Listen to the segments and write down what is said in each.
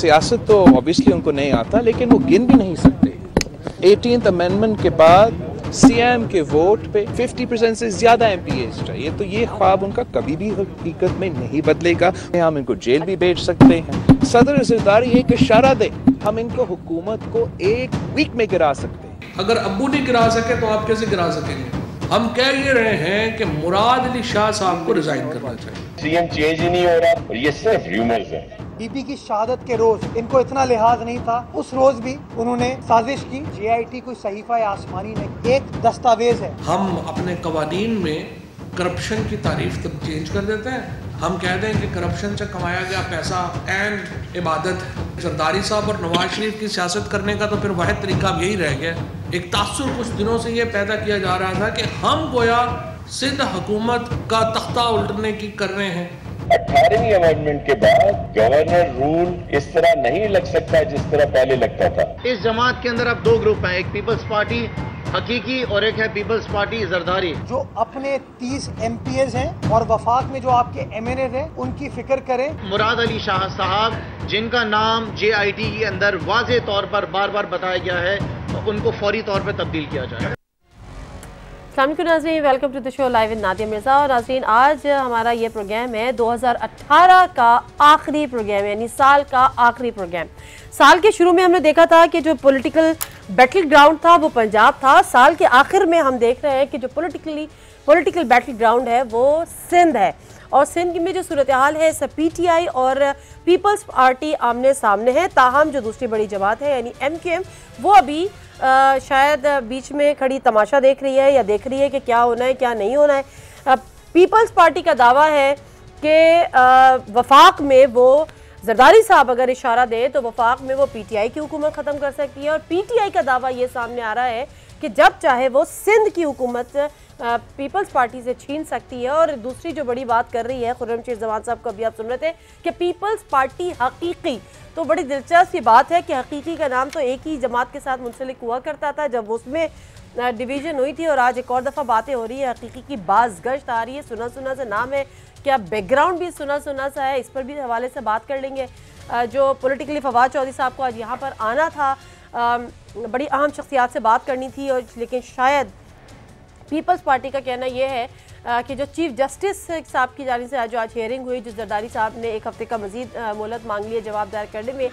सियासत तो ऑब्वियसली उनको नहीं आता, लेकिन वो गिन भी नहीं सकते। 18th अमेंडमेंट के बाद सीएम के वोट पे 50% से ज़्यादा एमपीएस चाहिए, तो ये ख्वाब उनका कभी भी हकीकत में नहीं बदलेगा। हम इनको जेल भी भेज सकते हैं। सदर ज़रदारी एक इशारा दे, हम इनको हुकूमत को एक वीक में गिरा सकते हैं। अगर अबू नहीं गिरा सके तो आप कैसे गिरा सकेंगे? हम कह ये रहे हैं कि मुराद अली शाह साहब को रिजाइन करना चाहिए। सीएम चेंज ही नहीं हो रहा, ये सिर्फ र्यूमर्स हैं। पीपी की शहादत के रोज इनको इतना लिहाज नहीं था, उस रोज भी उन्होंने साजिश की। JIT कोई सहीफा आसमानी नहीं, एक दस्तावेज है। हम अपने कवानीन में करप्शन की तारीफ तक चेंज कर देते हैं। हम कहते हैं कि करप्शन से कमाया गया पैसा एंड इबादत है। ज़रदारी साहब और नवाज शरीफ की सियासत करने का तो फिर वाहिद तरीका यही रह गया। एक तासुर कुछ दिनों से ये पैदा किया जा रहा था कि हम गोया सिंध हुकूमत का तख्ता उल्टने की कर रहे हैं। 18वीं अमेंडमेंट के बाद गवर्नर रूल इस तरह नहीं लग सकता जिस तरह पहले लगता था। इस जमात के अंदर अब दो ग्रुप हैं, एक पीपल्स पार्टी हकीकी और एक है पीपल्स पार्टी ज़रदारी। जो अपने 30 MPs हैं और वफाक में जो आपके MNAs हैं उनकी फिक्र करें। मुराद अली शाह साहब जिनका नाम JIT के अंदर वाज़े तौर पर बार बार बताया गया है, तो उनको फौरी तौर पर तब्दील किया जाए। अस्सलामुअलैकुम नाज़रीन, welcome to the show live with Nadia Mirza. और नाज़रीन, आज हमारा ये प्रोग्राम है 2018 का आखिरी प्रोग्राम, यानी साल का आखिरी प्रोग्राम। साल के शुरू में हमने देखा था कि जो पॉलिटिकल बैटल ग्राउंड था वो पंजाब था। साल के आखिर में हम देख रहे हैं कि जो पॉलिटिकल बैटल ग्राउंड है वो सिंध है। और सिंध में जो सूरत हाल है, PTI और पीपल्स पार्टी आमने सामने है। ताहम जो दूसरी बड़ी जमात है यानी MQM, वो अभी शायद बीच में खड़ी तमाशा देख रही है या देख रही है कि क्या होना है क्या नहीं होना है। पीपल्स पार्टी का दावा है कि वफाक में वो ज़रदारी साहब अगर इशारा दे तो वफाक में वो PTI की हुकूमत ख़त्म कर सकती है। और PTI का दावा ये सामने आ रहा है कि जब चाहे वो सिंध की हुकूमत पीपल्स पार्टी से छीन सकती है। और दूसरी जो बड़ी बात कर रही है, खुर्रम शेरजमान साहब को भी आप सुन रहे थे, कि पीपल्स पार्टी हकीकी। तो बड़ी दिलचस्प ये बात है कि हकीकी का नाम तो एक ही जमात के साथ मुंसलिक हुआ करता था जब उसमें डिवीज़न हुई थी, और आज एक और दफ़ा बातें हो रही है, हकीकी की बाज़गश्त आ रही है। सुना सुना सा नाम है, क्या बैकग्राउंड भी सुना सुना सा है, इस पर भी हवाले से बात कर लेंगे। जो पॉलिटिकली फवाद चौधरी साहब को आज यहाँ पर आना था, बड़ी अहम शख्सियात से बात करनी थी, और लेकिन शायद पीपल्स पार्टी का कहना यह है कि जो चीफ जस्टिस साहब की जानिब से जो आज हियरिंग हुई, जो ज़रदारी साहब ने एक हफ़्ते का मज़ीद मोहलत मांग ली है जवाब दायर करने में,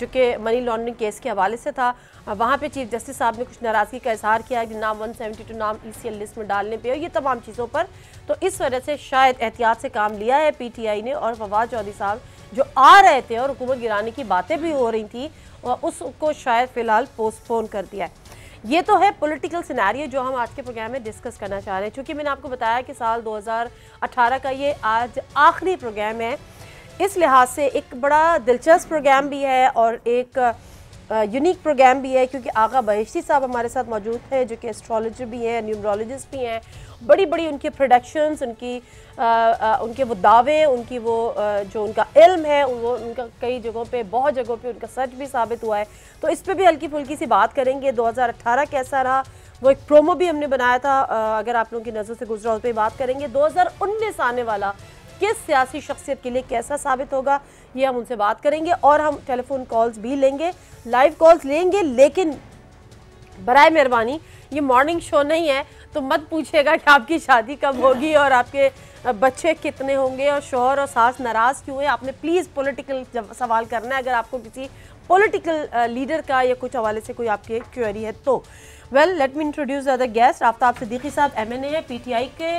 जो कि मनी लॉन्ड्रिंग केस के हवाले से था। वहाँ पे चीफ जस्टिस साहब ने कुछ नाराज़गी का इजहार किया कि नाम 172 नाम ECL लिस्ट में डालने पे, और ये तमाम चीज़ों पर। तो इस वजह से शायद एहतियात से काम लिया है PTI ने। और फवाद चौधरी साहब जो आ रहे थे और हुकूमत गिराने की बातें भी हो रही थी, और उसको शायद फ़िलहाल पोस्टपोन कर दिया है। ये तो है पॉलिटिकल सिनेरियो जो हम आज के प्रोग्राम में डिस्कस करना चाह रहे हैं। चूँकि मैंने आपको बताया कि साल 2018 का ये आज आखिरी प्रोग्राम है, इस लिहाज से एक बड़ा दिलचस्प प्रोग्राम भी है और एक यूनिक प्रोग्राम भी है, क्योंकि आगा बहेश्ती साहब हमारे साथ मौजूद हैं जो कि एस्ट्रोलॉजर भी हैं, न्यूमरोलॉजिस्ट भी हैं। बड़ी बड़ी उनके प्रोडक्शंस, उनके वो दावे, उनकी वो जो उनका इल्म है, वो उनका कई जगहों पे, बहुत जगहों पे उनका सच भी साबित हुआ है। तो इस पर भी हल्की फुल्की सी बात करेंगे। 2018 कैसा रहा, वो एक प्रोमो भी हमने बनाया था, अगर आप लोगों की नज़र से गुजरा उस पर बात करेंगे। 2019 आने वाला किस सियासी शख्सियत के लिए कैसा साबित होगा, ये हम उनसे बात करेंगे। और हम टेलीफोन कॉल्स भी लेंगे, लाइव कॉल्स लेंगे, लेकिन बराए मेहरबानी ये मॉर्निंग शो नहीं है, तो मत पूछिएगा कि आपकी शादी कब होगी और आपके बच्चे कितने होंगे और शोहर और सास नाराज़ क्यों है। आपने प्लीज़ पॉलिटिकल सवाल करना है, अगर आपको किसी पॉलिटिकल लीडर का या कुछ हवाले से कोई आपके क्वेरी है तो। Well, let me introduce the guest. Aftab Siddiqui साहब MNA है PTI के,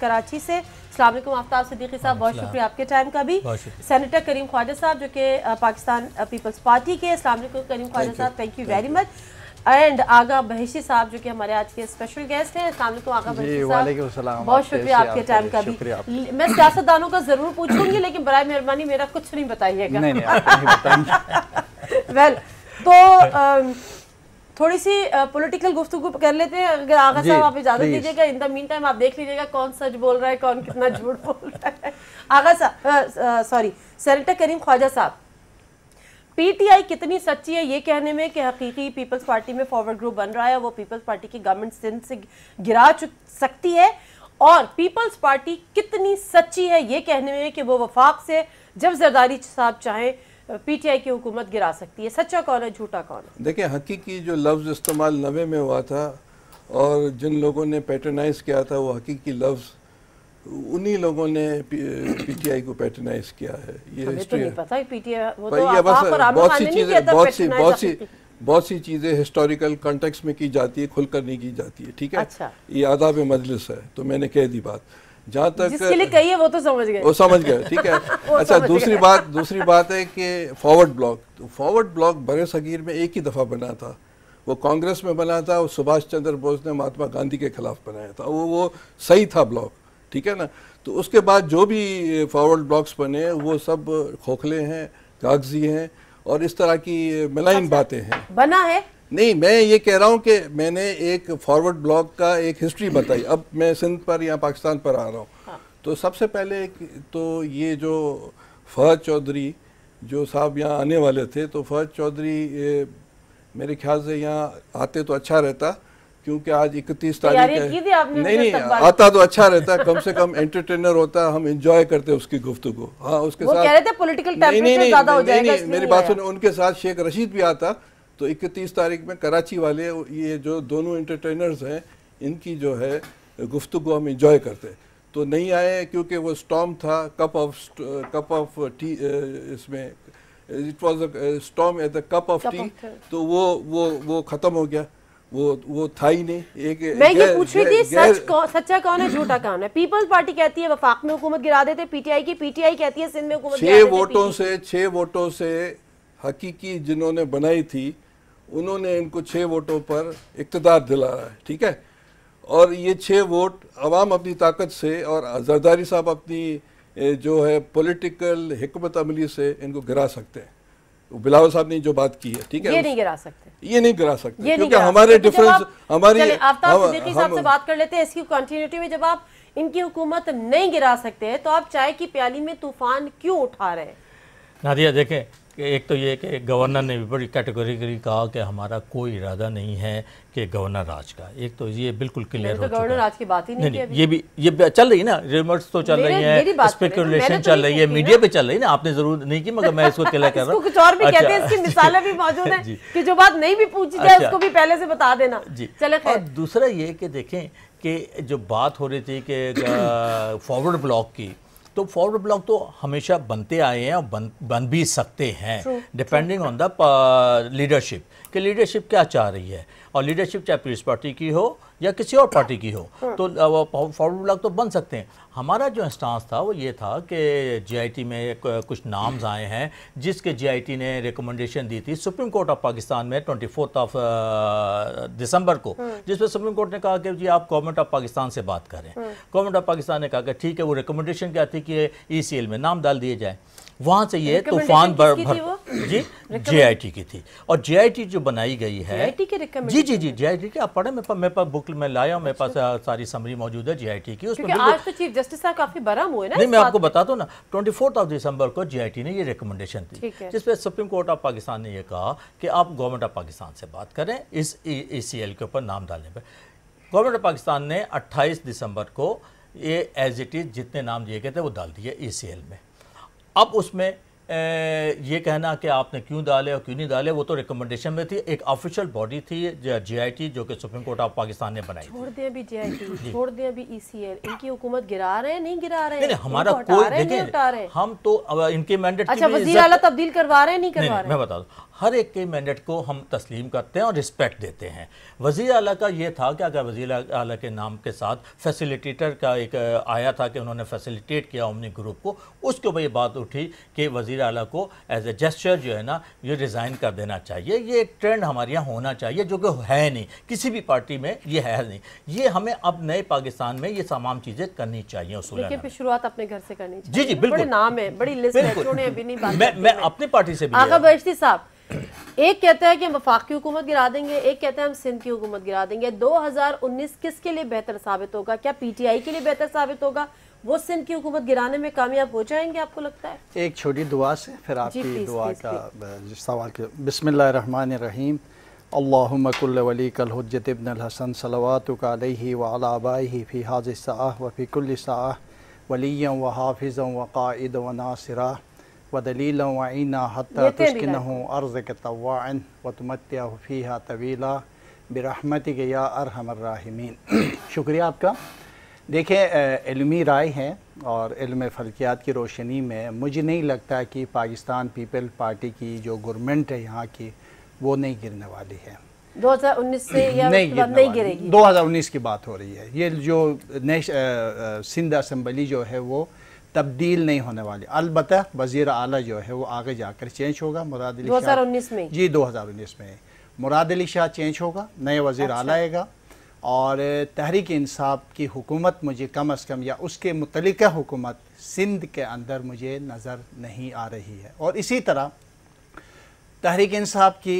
कराची से। अस्सलाम वालेकुम आफ्ताब सिद्दीकी साहब, बहुत शुक्रिया आपके टाइम का भी। सेनेटर करीम ख्वाजा साहब जो कि पाकिस्तान पीपल्स पार्टी के, अस्सलाम वालेकुम करीम ख्वाजा साहब, thank you very much. And Agha बहेशी साहब जो कि हमारे आज के स्पेशल गेस्ट हैं, अस्सलाम वालेकुम आगा बहेशी साहब, बहुत शुक्रिया आपके टाइम का भी। मैं सियासतदानों का जरूर पूछूंगी, लेकिन बराए मेहरबानी मेरा कुछ नहीं बताइएगा। वेल, तो थोड़ी सी पॉलिटिकल गुफ्तगू कर लेते हैं, अगर आगा साहब आप इजाजत दीजिएगा। इन द मीन टाइम आप देख लीजिएगा कौन सच बोल रहा है, कौन कितना झूठ बोल रहा है। आगा साहब, सॉरी, सेनेटर करीम ख्वाजा साहब, PTI कितनी सच्ची है ये कहने में कि हकीकी पीपल्स पार्टी में फॉरवर्ड ग्रुप बन रहा है, वो पीपल्स पार्टी की गवर्नमेंट सिंध से गिरा सकती है, और पीपल्स पार्टी कितनी सच्ची है ये कहने में कि वो वफाक से जब ज़रदारी साहब चाहें पीटीआई की हुकूमत गिरा सकती है, सच्चा कौन है झूठा कौन है? देखिए हकीकी जो लफ्ज़ इस्तेमाल नवे में हुआ था और जिन लोगों ने पैटर्नाइज़ किया था वो हकीकी लफ्ज़ उन्हीं लोगों ने पीटीआई को पैटर्नाइज़ किया है। ये हिस्ट्री पता है पीटीआई वो तो आप और आमिर खान ने नहीं किया था। बहुत सी चीज़ें हिस्टोरिकल कॉन्टेक्स्ट में की जाती है, खुलकर नहीं की जाती है। ठीक है, अच्छा। ये आदाब मजलिस है तो मैंने कह दी बात, जहाँ तक जिसके लिए कही है वो तो समझ गए, वो समझ गए। ठीक है अच्छा, दूसरी बात है कि फॉरवर्ड ब्लॉक, तो फॉरवर्ड ब्लॉक बड़े सगीर में एक ही दफ़ा बना था, वो कांग्रेस में बना था और सुभाष चंद्र बोस ने महात्मा गांधी के खिलाफ बनाया था, वो सही था ब्लॉक। ठीक है ना, तो उसके बाद जो भी फॉरवर्ड ब्लॉक्स बने वो सब खोखले हैं, कागजी हैं और इस तरह की मिलाइन बातें हैं। बना है नहीं, मैं ये कह रहा हूँ कि मैंने एक फॉरवर्ड ब्लॉक का एक हिस्ट्री बताई। अब मैं सिंध पर या पाकिस्तान पर आ रहा हूँ। हाँ। तो सबसे पहले तो ये जो फवाद चौधरी जो साहब यहाँ आने वाले थे, तो फवाद चौधरी मेरे ख्याल से यहाँ आते तो अच्छा रहता, क्योंकि आज 31 तारीख है। नहीं आता तो अच्छा रहता, कम से कम एंटरटेनर होता, हम एंजॉय करते उसकी गुफ्तगू। हाँ उसके साथ पॉलिटिकल टेंपरेचर ज्यादा हो जाएगा। मेरी बात सुनो, उनके साथ शेख रशीद भी आता तो 31 तारीख में कराची वाले, ये जो दोनों एंटरटेनर्स हैं, इनकी जो है गुफ्तगू हम इंजॉय करते। तो नहीं आए क्योंकि वो स्टॉर्म था, कप ऑफ टी, इसमें it was a storm at the cup of tea, तो वो ख़त्म हो गया, वो था ही नहीं। एक मैं ये पूछ रही थी सच्चा कौन है झूठा कौन है? पीपल्स पार्टी कहती है वफाक में हुकूमत गिरा देते पीटीआई की, पीटीआई कहती है सिंध में हुकूमत गिरा देते। छः वोटों से हकीकी जिन्होंने बनाई थी उन्होंने इनको 6 वोटों पर इक़्तिदार दिलाया है। ठीक है, और ये 6 वोट अवाम अपनी ताकत से और जरदारी साहब अपनी जो है पॉलिटिकल हिकमत अमली से इनको गिरा सकते हैं। बिलावल साहब ने जो बात की है, ठीक है, ये नहीं गिरा सकते, ये नहीं गिरा सकते, क्योंकि हमारे डिफरेंस हमारी। आफ्ताब सिद्दीकी साहब से बात कर लेते हैं इसकी कंटिन्यूटी में। जब आप इनकी हुकूमत नहीं गिरा सकते हैं तो आप चाय की प्याली में तूफान क्यों उठा रहे हैं? नादिया देखें, एक तो ये कि गवर्नर ने भी बड़ी कैटेगोरिकली कहा कि हमारा कोई इरादा नहीं है कि गवर्नर राज का, एक तो ये बिल्कुल क्लियर हो चुका है। गवर्नर राज की बात ही नहीं, ये भी चल रही है ना, रिमर्स तो चल रही है, स्पेकुलेशन चल रही है, मीडिया पे चल रही है ना, आपने जरूर नहीं की, मगर मैं इसको क्लियर कर रहा हूँ। कुछ और भी कहते हैं, इसकी मिसालें भी मौजूद हैं कि जो बात नहीं भी पूछी जाए उसको भी पहले से बता देना। चले, और दूसरा ये कि देखें कि जो बात हो रही थी कि फॉरवर्ड ब्लॉक की, तो फॉरवर्ड ब्लॉक तो हमेशा बनते आए हैं और बन भी सकते हैं, डिपेंडिंग ऑन द लीडरशिप, कि लीडरशिप क्या चाह रही है, और लीडरशिप चाहे पीपल्स पार्टी की हो या किसी और पार्टी की हो, तो फॉरवर्ड ब्लॉक तो बन सकते हैं। हमारा जो इंस्टांस था वो ये था कि जेआईटी में कुछ नाम्स आए हैं जिसके जेआईटी ने रिकमेंडेशन दी थी सुप्रीम कोर्ट ऑफ पाकिस्तान में 24 दिसंबर को, जिसमें सुप्रीम कोर्ट ने कहा कि जी आप गवर्नमेंट ऑफ पाकिस्तान से बात करें। गवर्नमेंट ऑफ पाकिस्तान ने कहा कि ठीक है, वो रिकमेंडेशन क्या थी कि ECL में नाम डाल दिए जाए। वहाँ से ये तूफान JIT की थी, और JIT जो बनाई गई है, जी JIT की आप पढ़े, मेरे पास बुक में लाया हूँ, मेरे पास सारी समरी मौजूद है JIT की। उसमें आज तो चीफ जस्टिस साहब काफी बराम हुए ना, नहीं मैं आपको बता दूँ ना, 24 दिसंबर को JIT ने ये रिकमेंडेशन दी, जिसपे सुप्रीम कोर्ट ऑफ पाकिस्तान ने यह कहा कि आप गवर्नमेंट ऑफ पाकिस्तान से बात करें इस ECL के ऊपर नाम डालने पर। गवर्नमेंट ऑफ पाकिस्तान ने 28 दिसंबर को ये एज इट इज जितने नाम दिए गए थे वो डाल दिए ECL में। अब उसमें ये कहना कि आपने क्यों डाले और क्यों नहीं डाले, वो तो रिकमेंडेशन में थी, एक ऑफिशियल बॉडी थी JIT जो कि सुप्रीम कोर्ट ऑफ पाकिस्तान ने बनाई। छोड़ दें अभी JIT, छोड़ दें अभी ECL, इनकी हुकूमत गिरा रहे हैं नहीं गिरा रहे हैं, नहीं हमारा कोई देखिए, हम तो इनके मैंडेट अच्छा वज़ीर आला तब्दील करवा रहे हैं नहीं करवा रहे, मैं बता दूँ, हर एक के मैंडेट को हम तस्लीम करते हैं और रिस्पेक्ट देते हैं। वज़ीर आला का ये था कि अगर वज़ीर आला के नाम के साथ फैसिलिटेटर का एक आया था कि उन्होंने फैसिलिटेट किया ओमनी ग्रुप को, उसके ऊपर ये बात उठी कि वज़ीर आला को एज ए जेस्चर जो है ना ये रिज़ाइन कर देना चाहिए। ये एक ट्रेंड हमारे यहाँ होना चाहिए जो कि है नहीं, किसी भी पार्टी में ये है नहीं। ये हमें अब नए पाकिस्तान में ये तमाम चीज़ें करनी चाहिए, उसूलन शुरुआत अपने घर से करनी चाहिए। जी जी बिल्कुल, नाम है बड़ी लिस्ट है, मैं अपनी पार्टी से भी। आगा बहेश्ती साहब, एक कहता है कि हम वफाक की हुकूमत गिरा देंगे, एक कहता है हम सिंध की हुकूमत गिरा देंगे। 2019 किसके लिए बेहतर साबित होगा? क्या पीटीआई के लिए बेहतर साबित होगा? वो सिंध की हुकूमत गिराने में कामयाब हो जाएंगे आपको लगता है? एक छोटी दुआ से फिर आपकी दुआ का सवाल के। बिस्मिल्लाहिर्रहमानिर्रहीम, अल्लाहुम्मा कुल्ल वली कल हुज्जत इब्नुल हसन सलवातुक अलैहि व अला आबाइहि फी हाज़िहि साह व फी कुल्लि साह वलिय्यन व हाफिज़न व काइदन व नासिरा व दलील वईना हत्ता तुस्किन अर्ज़ के तवान व तुमत्या फ़ीहा तवीला बिरहमतिक या अरहमर राहिमीन। शुक्रिया आपका। देखें, इल्मी राय है और इल्म फल्कियात की रोशनी में मुझे नहीं लगता कि पाकिस्तान पीपल पार्टी की जो गवर्नमेंट है यहाँ की वो नहीं गिरने वाली है। 2019 से या नहीं गिरेगी, 2019 की बात हो रही है। ये जो सिंध असम्बली जो है वो तब्दील नहीं होने वाली। अलबत्ता वज़ीर आला जो है वो आगे जाकर चेंज होगा। मुराद अली शाह 2019 में, जी 2019 में मुराद अली शाह चेंज होगा, नए वज़ीर आला आएगा और तहरीक इंसाफ की हुकूमत मुझे कम अज़ कम या उसके मुतलिका हुकूमत सिंध के अंदर मुझे नज़र नहीं आ रही है। और इसी तरह तहरीक इंसाफ की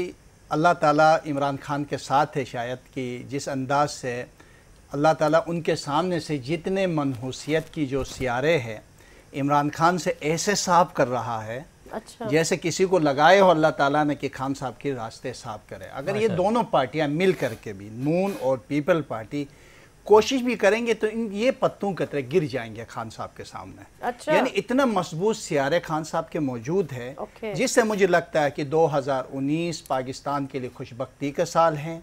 अल्लाह ताला इमरान खान के साथ है शायद कि जिस अंदाज से अल्लाह ताला उनके सामने से जितने मनहूसियत की जो सियारे हैं इमरान खान से ऐसे साफ कर रहा है, अच्छा, जैसे किसी को लगाए हो अल्लाह ताला ने कि खान साहब के रास्ते साफ करे। अगर ये दोनों पार्टियां मिल करके भी नून और पीपल पार्टी कोशिश भी करेंगे तो ये पत्तों की तरह गिर जाएंगे खान साहब के सामने। अच्छा। यानी इतना मजबूत सियारे खान साहब के मौजूद है जिससे मुझे लगता है कि 2019 पाकिस्तान के लिए खुशबख्ती का साल है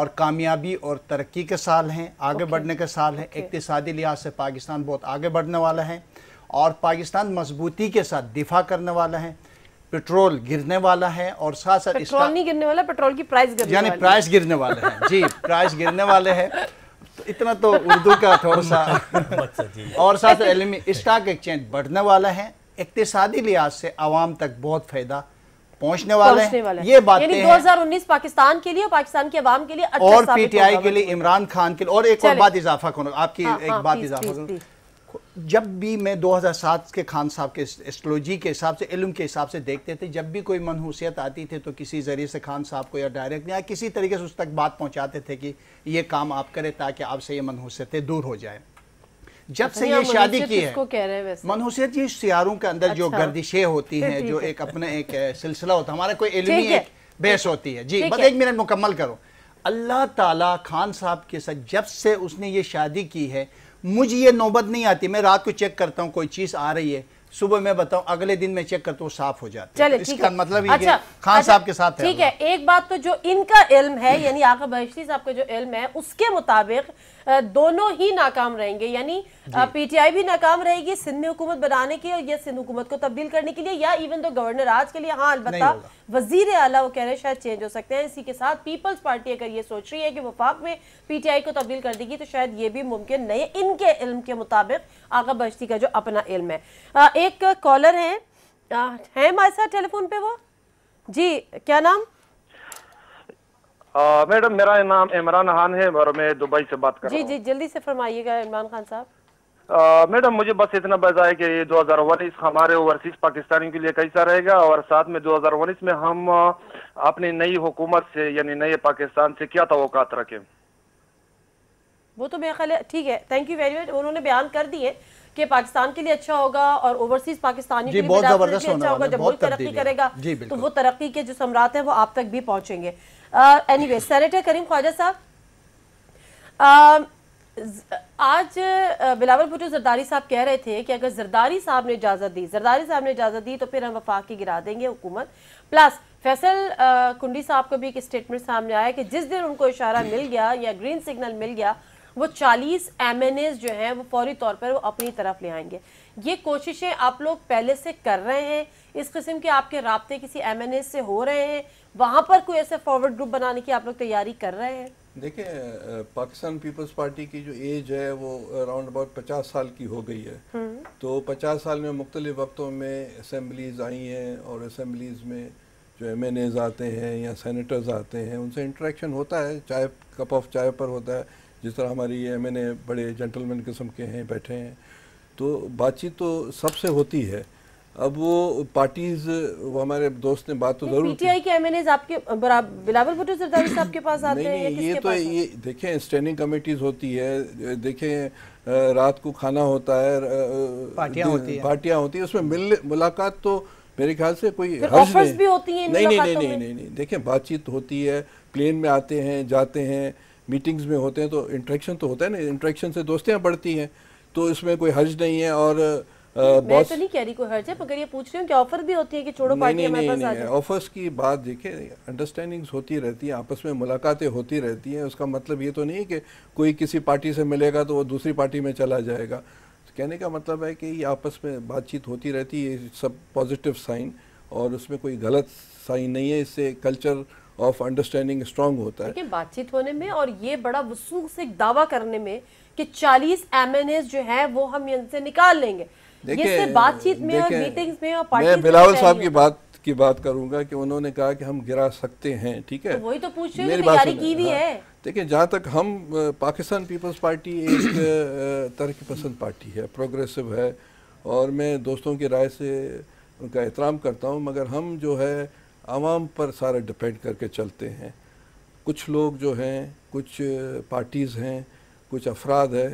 और कामयाबी और तरक्की के साल हैं, आगे बढ़ने के साल हैं। इक्तिसादी लिहाज से पाकिस्तान बहुत आगे बढ़ने वाला है और पाकिस्तान मजबूती के साथ दिफा करने वाला है। पेट्रोल गिरने वाला है और साथ साथ पेट्रोल नहीं गिरने वाला, पेट्रोल की प्राइस गिरने वाली है, यानी प्राइस गिरने वाले हैं, जी प्राइस गिरने वाले हैं। तो इतना तो उर्दू का थोड़ा सा और साथ साथ स्टॉक एक्सचेंज बढ़ने वाला है। इक्तिसादी लिहाज से आवाम तक बहुत फायदा पहुंचने वाले हैं। ये बातें 2019 पाकिस्तान के लिए और पाकिस्तान के अवाम के लिए और पीटीआई के लिए, इमरान खान के लिए। और एक और बात इजाफा करूँ, आपकी एक बात इजाफा करूँ, जब भी मैं 2007 के खान साहब के एस्ट्रोलॉजी के हिसाब से, इल्म के हिसाब से देखते थे, जब भी कोई मनहूसियत आती थी तो किसी ज़रिए से खान साहब को या डायरेक्ट या किसी तरीके से उस तक बात पहुंचाते थे कि ये काम आप करें ताकि आपसे ये मनहूसियतें दूर हो जाए। जब से ये शादी की है, मनहूसियत ये सियारों के अंदर जो गर्दिशें होती हैं, जो एक अपना एक सिलसिला होता है, हमारा कोई इल्मी एक बहस होती है, जी बस एक मिनट मुकम्मल करो। अल्लाह ताला खान साहब के साथ जब से उसने ये शादी की है, मुझे ये नौबत नहीं आती। मैं रात को चेक करता हूँ कोई चीज़ आ रही है, सुबह मैं बताऊँ, अगले दिन मैं चेक करता हूँ साफ हो जाती है। इसका मतलब ये खान साहब के साथ ठीक है। एक बात तो जो इनका इल्म है, यानी आगा बहिश्ती साहब का जो इल्म है, उसके मुताबिक दोनों ही नाकाम रहेंगे। यानी पीटीआई भी नाकाम रहेगी सिंध में हुकूमत बनाने के या सिंध हुकूमत को तब्दील करने के लिए, या इवन तो गवर्नर आज के लिए, हाँ अलबत्ता वजीर आला वो कह रहे हैं शायद चेंज हो सकते हैं। इसी के साथ पीपल्स पार्टी अगर ये सोच रही है कि वफाक में पीटीआई को तब्दील कर देगी तो शायद ये भी मुमकिन नहीं है, इनके इल्म के मुताबिक आगा बहिश्ती का जो अपना इल्म है। एक कॉलर है हमारे साथ टेलीफोन पे, वो जी क्या नाम? मैडम मेरा नाम इमरान खान है और मैं दुबई से बात कर रहा हूं। जी जी जल्दी से फरमाइएगा इमरान खान साहब। मैडम मुझे बस इतना बता है कि 2019 हमारे ओवरसीज पाकिस्तानी के लिए कैसा रहेगा और साथ में 2019 में हम अपनी नई हुकूमत से यानी नए पाकिस्तान से क्या तवक्कात रखें? वो तो मेरा ख्याल है ठीक है, थैंक यू वेरी मच। उन्होंने बयान कर दिए कि पाकिस्तान के लिए अच्छा होगा और ओवरसीज पाकिस्तानी के लिए बहुत जबरदस्त अच्छा होगा, जब मुल्क तरक्की करेगा तो वो तरक्की के जो समरात हैं वो आप तक भी पहुँचेंगे। एनीवे सेनेटर करीम ख्वाजा साहब, आज बिलावल भुट्टो जरदारी साहब कह रहे थे कि अगर जरदारी साहब ने इजाज़त दी तो फिर हम वफाक की गिरा देंगे हुकूमत। प्लस फैसल कुंडी साहब का भी एक स्टेटमेंट सामने आया कि जिस दिन उनको इशारा मिल गया या ग्रीन सिग्नल मिल गया वो 40 MNAs जो हैं वो फौरी तौर पर वो अपनी तरफ ले आएंगे। ये कोशिशें आप लोग पहले से कर रहे हैं, इस किस्म के आपके राब्ते किसी MNA से हो रहे हैं, वहाँ पर कोई ऐसे फॉरवर्ड ग्रुप बनाने की आप लोग तैयारी कर रहे हैं? देखिए पाकिस्तान पीपल्स पार्टी की जो एज है वो अराउंड अबाउट 50 साल की हो गई है। तो 50 साल में मुख्तलिफ वक्तों में असम्बलीज आई हैं और असम्बलीज में जो MNAs आते हैं या सैनिटर्स आते हैं उनसे इंटरेक्शन होता है, चाय कप ऑफ चाय पर होता है, जिस तरह हमारी MNA बड़े जेंटलमैन किस्म के हैं, बैठे हैं, तो बातचीत तो सबसे होती है। अब वो पार्टीज़, वो हमारे दोस्त ने बात तो ज़रूर पीटीआई के MNAs आपके बिलावल भुट्टो ज़रदारी साहब के पास आते हैं? ये तो ये देखें स्टैंडिंग कमेटीज़ होती है, देखें रात को खाना होता है, पार्टियाँ होती है, उसमें मुलाकात तो मेरे ख्याल से कोई ऑफर्स भी होती हैं? नहीं, देखें बातचीत होती है, प्लेन में आते हैं जाते हैं, मीटिंग्स में होते हैं, तो इंटरेक्शन तो होता है ना, इंटरेक्शन से दोस्तियाँ बढ़ती हैं, तो इसमें कोई हर्ज नहीं है। और मैं तो नहीं कह रही कोई हर्ज है, मगर ये पूछ रही हूँ कि ऑफर भी होती है कि छोड़ो पार्टी हमारे पास आ जाए। ऑफर्स की बात देखिए, अंडरस्टैंडिंग्स होती रहती है, आपस में मुलाकातें होती रहती हैं। उसका मतलब ये तो नहीं है कि कोई किसी पार्टी से मिलेगा तो वो दूसरी पार्टी में चला जाएगा। कहने का मतलब है कि ये आपस में बातचीत होती रहती है, ये सब पॉजिटिव साइन और उसमें कोई गलत साइन नहीं है। इससे कल्चर ऑफ अंडरस्टैंडिंग स्ट्रांग होता है। बातचीत होने में और ये बड़ा वसूख से दावा करने में कि 40 MNAs जो है वो हम इनसे निकाल लेंगे, ये बातचीत में और मीटिंग्स में और पार्टी में। मैं बिलावल साहब की बात करूंगा कि उन्होंने कहा कि हम गिरा सकते हैं, ठीक है, तो वही तो पूछ रही हूं, तैयारी की भी है। देखिए, जहाँ तक हम पाकिस्तान पीपल्स पार्टी एक तरक्की पसंद पार्टी है, प्रोग्रेसिव है, और मैं दोस्तों की राय से उनका एहतराम करता हूँ, मगर हम जो है आवाम पर सारा डिपेंड करके चलते हैं। कुछ लोग जो हैं, कुछ पार्टीज़ हैं, कुछ अफराद है,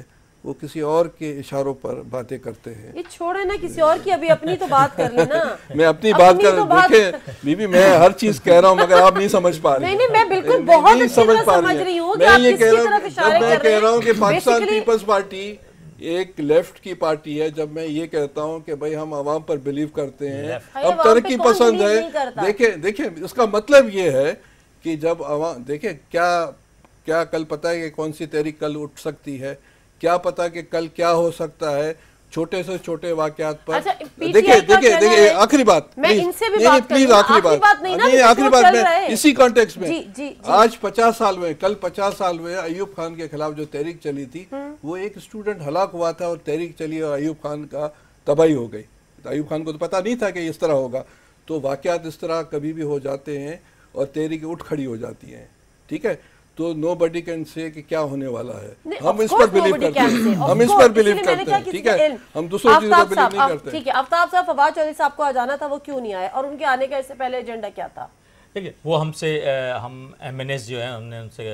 वो किसी और के इशारों पर बातें करते हैं। ये छोड़े ना किसी और की, अभी अपनी तो बात कर लेना। मैं अपनी बात कर देखे बीबी, मैं हर चीज कह रहा हूँ मगर आप नहीं समझ पा रही। नहीं, मैं बिल्कुल बहुत समझ रही हूँ। मैं ये कह रहा हूँ कि पाकिस्तान पीपल्स पार्टी एक लेफ्ट की पार्टी है। जब मैं ये कहता हूँ कि भाई हम आवाम पर बिलीव करते हैं, अब तरक्की पसंद है, देखिए उसका मतलब ये है कि जब आवाम देखे क्या कल पता है कि कौन सी तहरीक कल उठ सकती है, क्या पता कि कल क्या हो सकता है, छोटे से छोटे वाकयात पर। देखिए देखिए देखिए, आखिरी बात, प्लीज आखिरी बात, नहीं आखिरी बात में इसी कॉन्टेक्स्ट में आज 50 साल में, कल 50 साल में अयूब खान के खिलाफ जो तहरीक चली थी, वो एक स्टूडेंट हलाक हुआ था और तहरीक चली और अयूब खान का तबाही हो गई। अयूब खान को तो पता नहीं था कि इस तरह होगा। तो वाकयात इस तरह कभी भी हो जाते हैं और तहरीक उठ खड़ी हो जाती है, ठीक है। तो nobody can say कि क्या होने वाला है। हम इस पर बिलीव करते हैं, हम इस पर बिलीव करते हैं, ठीक है, हम दूसरों चीजों पर बिलीव नहीं करते, ठीक है। आफ्ताब साहब, फवाद चौधरी साहब को आ जाना था, वो क्यों नहीं आए और उनके आने का इससे पहले एजेंडा क्या था? देखिए, वो हमसे, हम MNAs जो हैं, हमने उनसे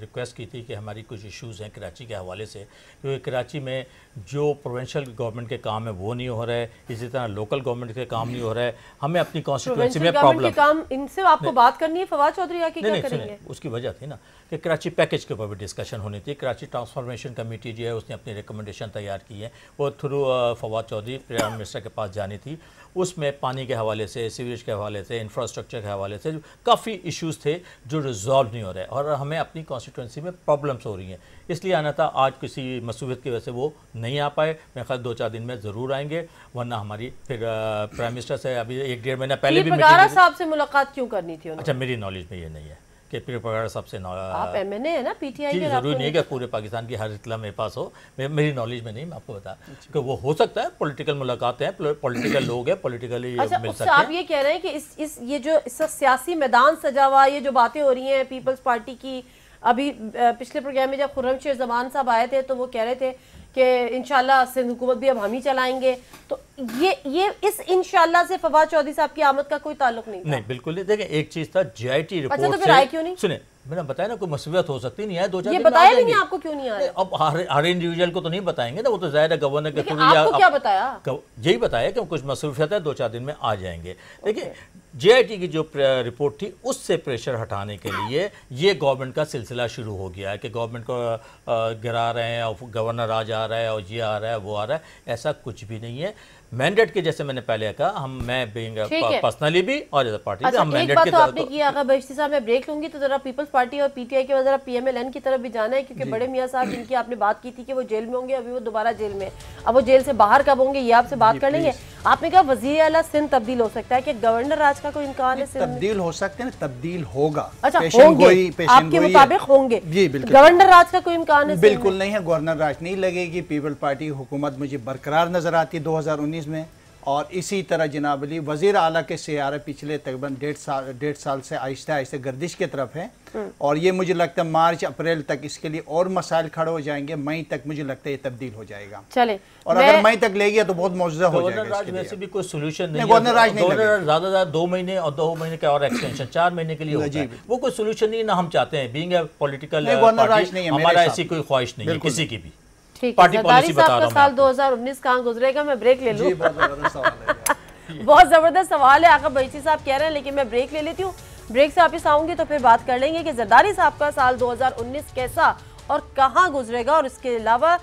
रिक्वेस्ट की थी कि हमारी कुछ इश्यूज़ हैं कराची के हवाले से, क्योंकि कराची में जो प्रोविंशियल गवर्नमेंट के काम है वो नहीं हो रहा है, इसी तरह लोकल गवर्नमेंट के काम नहीं हो रहा है, हमें अपनी कॉन्स्टिट्यूएंसी में प्रॉब्लम काम। इनसे आपको बात करनी है फवाद चौधरी आके क्या करेंगे? उसकी वजह थी ना कि कराची पैकेज के ऊपर भी डिस्कशन होनी थी। कराची ट्रांसफॉर्मेशन कमेटी जो है उसने अपनी रिकमेंडेशन तैयार की है, वो through Fawad Chaudhry prime minister के पास जानी थी। उसमें पानी के हवाले से, सीवरेज के हवाले से, इंफ्रास्ट्रक्चर के हवाले से काफ़ी इश्यूज़ थे जो रिजॉल्व नहीं हो रहे और हमें अपनी कॉन्स्टिट्यूंसी में प्रॉब्लम्स हो रही हैं, इसलिए आना था। आज किसी मसूबियत की वजह से वो नहीं आ पाए, मेरे ख्याल 2-4 दिन में ज़रूर आएंगे, वरना हमारी फिर प्राइम मिनिस्टर से अभी 1-1.5 महीना पहले भी पगारा साहब से मुलाकात क्यों करनी थी? अच्छा, मेरी नॉलेज में ये नहीं है कि फिर पगारा साहब से आप MNA है ना, PTI है, ज़रूरी नहीं है कि पूरे पाकिस्तान की हर इतला मेरे पास हो। मेरी नॉलेज में नहीं, मैं आपको बता कि वो हो सकता है पॉलिटिकल मुलाकातें हैं, पॉलिटिकल लोग हैं, पॉलिटिकली मिल सकते हैं। आप ये कह रहे हैं कि इस ये जो सियासी मैदान सजा हुआ, ये जो बातें हो रही हैं पीपल्स पार्टी की, अभी पिछले प्रोग्राम में जब खुर्रम शेरजमान साहब आए थे तो वो कह रहे थे कि इंशाल्लाह सिंध हुकूमत भी अब हम ही चलाएंगे, तो ये इस इंशाल्लाह से फवाद चौधरी साहब की आमद का कोई ताल्लुक नहीं था। नहीं, बिल्कुल नहीं। देखिए, एक चीज़ था JIT रिपोर्ट। अच्छा, तो फिर आए क्यों नहीं? सुने, मैंने बताया ना कोई मसवियत हो सकती नहीं है, 2-4 बताया भी नहीं आपको क्यों नहीं आया। अब हर इंडिविजुअल को तो नहीं बताएंगे ना, वो तो जाहिर है गवर्नर के थ्रू। आपको क्या बताया? यही बताया कि कुछ मसरूफियत है, 2-4 दिन में आ जाएंगे। देखिए, JIT की जो रिपोर्ट थी उससे प्रेशर हटाने के लिए ये गवर्नमेंट का सिलसिला शुरू हो गया है कि गवर्नमेंट को गिरा रहे हैं और गवर्नर आ जा रहा है और ये आ रहा है वो आ रहा है। ऐसा कुछ भी नहीं है। मैंडेट के, जैसे मैंने पहले कहा, हम मैं बीइंग पर्सनली भी और एज अ पार्टी भी, हम मैंडेट के तौर पर। आपने किया आगा बहिश्ती साहब, मैं ब्रेक लूंगी तो जरा पीपल्स पार्टी और PTI के बाद जरा PML-N की तरफ भी जाना है, क्योंकि बड़े मियां साहब जिनकी आपने बात की थी कि वो जेल में होंगे, अभी वो दोबारा जेल में, अब वो जेल से बाहर कब होंगे ये आपसे बात कर लेंगे। आपने कहा वजीर आला सिंध तब्दील हो सकता है, कि गवर्नर आज का कोई इम्कान है? तब्दील हो सकते हैं, तब्दील होगा। अच्छा, आपके मुताबिक होंगे? जी बिल्कुल। गवर्नर राज का कोई इम्कान है? बिल्कुल नहीं है, गवर्नर राज नहीं लगेगी। पीपल पार्टी हुकूमत मुझे बरकरार नजर आती 2019 में, और इसी तरह जनाब अली वज़ीर आला के सियारे पिछले तकरीबन 1.5 साल से आहिस्ता आहिस्ता गर्दिश की तरफ है, और ये मुझे लगता है मार्च अप्रैल तक इसके लिए और मसाइल खड़े हो जाएंगे। मई तक मुझे लगता है ये तब्दील हो जाएगा। चले, और अगर मई तक ले गया तो बहुत मौजूदा हो जाएगा। वैसे भी कोई सोल्यूशन नहीं, गवर्नर राज नहीं, ज़्यादा 2 महीने और 2 महीने का और एक्सटेंशन 4 महीने के लिए होता है, वो कोई सोल्यूशन नहीं ना हम चाहते हैं। बीइंग अ पॉलिटिकल पार्टी हमारा ऐसी कोई ख्वाहिश नहीं है किसी की भी। ठीक है, ज़रदारी साहब का साल 2019 कहाँ गुजरेगा? मैं ब्रेक ले लूँ। बहुत ज़बरदस्त सवाल है, आगा बहिश्ती साहब कह रहे हैं, लेकिन मैं ब्रेक ले लेती हूँ। ब्रेक से वापस आऊँगी तो फिर बात कर लेंगे कि ज़रदारी साहब का साल 2019 कैसा और कहाँ गुजरेगा, और इसके अलावा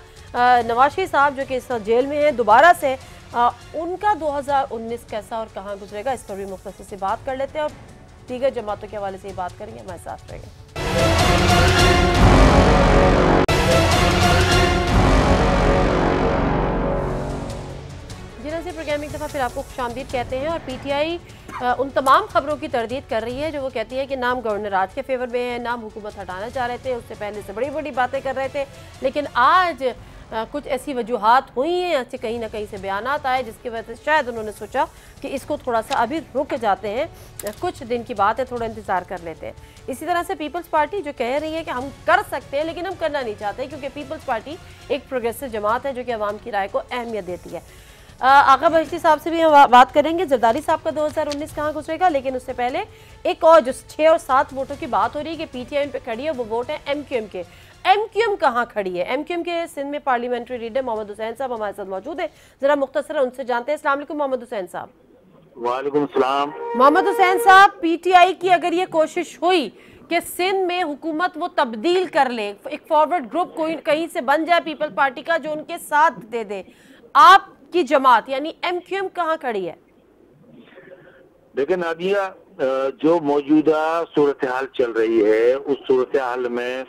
नवाज शरीफ साहब जो कि इस जेल में हैं, दोबारा से उनका 2019 कैसा और कहाँ गुजरेगा, इस पर भी मुख्तसर से बात कर लेते हैं और दीगर जमातों के हवाले से ही बात करेंगे। हमारे साथ रहेंगे। प्रोग्राम एक दफ़ा फिर आपको खुशामदीद कहते हैं और पीटीआई उन तमाम खबरों की तरदीद कर रही है जो वो कहती है कि नाम गवर्नर आज के फेवर में है, नाम हुकूमत हटाना चाह रहे थे, उससे पहले से बड़ी बड़ी बातें कर रहे थे, लेकिन आज कुछ ऐसी वजूहात हुई हैं, ऐसे कहीं ना कहीं से बयान आए जिसकी वजह से शायद उन्होंने सोचा कि इसको थोड़ा सा अभी रुक जाते हैं, कुछ दिन की बात है, थोड़ा इंतज़ार कर लेते हैं। इसी तरह से पीपल्स पार्टी जो कह रही है कि हम कर सकते हैं लेकिन हम करना नहीं चाहते, क्योंकि पीपल्स पार्टी एक प्रोग्रेसिव जमात है जो कि आवाम की राय को अहमियत देती है। आगा बहिश्ती साहब से भी हम बात करेंगे, जरदारी साहब का 2019 कहाँ गुजरेगा, लेकिन उससे पहले एक और जो 6 और 7 वोटों की बात हो रही है कि पीटीआई पे खड़ी है, वो वोट है एमक्यूएम के। एमक्यूएम कहाँ खड़ी है? एमक्यूएम के सिंध में पार्लियामेंट्री लीडर मोहम्मद हुसैन साहब हमारे साथ मौजूद है, जरा मुख्तसर उनसे जानते हैं। अस्सलाम वालेकुम मोहम्मद हुसैन साहब। वालेकुम सलाम। मोहम्मद हुसैन साहब, पीटीआई की अगर ये कोशिश हुई कि सिंध में हुकूमत वो तब्दील कर ले, एक फॉरवर्ड ग्रुप कोई कहीं से बन जाए पीपल्स पार्टी का जो उनके साथ दे दे, आप की जमात यानी एमक्यूएम कहाँ खड़ी है? देखिए नादिया, जो मौजूदा सूरत हाल चल रही है उस सूरत हाल में